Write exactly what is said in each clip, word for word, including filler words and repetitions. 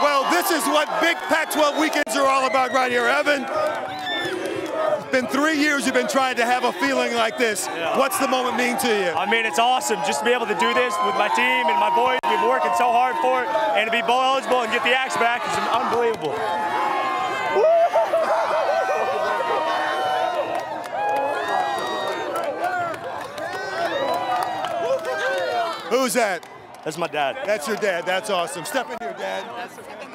Well, this is what big Pac twelve weekends are all about right here. Evan, it's been three years you've been trying to have a feeling like this. Yeah. What's the moment mean to you? I mean, it's awesome just to be able to do this with my team and my boys. We've been working so hard for it. And to be bowl eligible and get the Axe back is unbelievable. Who's that? That's my dad. That's your dad. That's awesome. Step in here, Dad.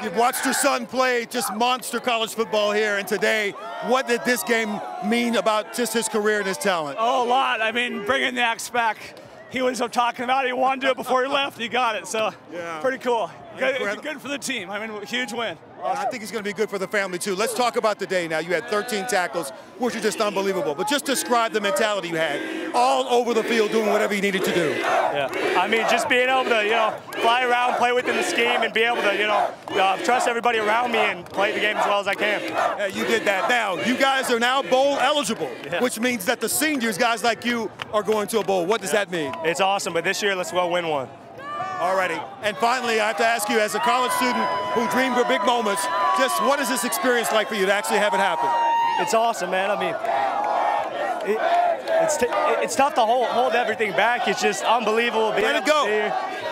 You've watched your son play just monster college football here, and today, what did this game mean about just his career and his talent? Oh, a lot. I mean, bringing the Axe back, he was talking about it. He wanted to do it before he left. He got it, so yeah. Pretty cool. Good, good for the team. I mean, huge win. Awesome. I think he's going to be good for the family, too. Let's talk about the day now. You had thirteen tackles, which are just unbelievable. But just describe the mentality you had all over the field doing whatever you needed to do. Yeah, I mean, just being able to, you know, fly around, play within the scheme, and be able to, you know, uh, trust everybody around me and play the game as well as I can. Yeah, you did that. Now, you guys are now bowl eligible, yeah. Which means that the seniors, guys like you, are going to a bowl. What does yeah. that mean? It's awesome, but this year, let's well win one. Alrighty, and finally, I have to ask you, as a college student who dreamed for big moments, just what is this experience like for you to actually have it happen? It's awesome, man. I mean, it, it's t it's tough to hold, hold everything back. It's just unbelievable. Being Way to go!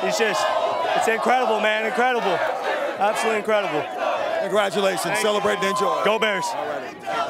It's just, it's incredible, man. Incredible. Absolutely incredible. Congratulations. Thank Celebrate you. And enjoy. Go Bears. Alrighty.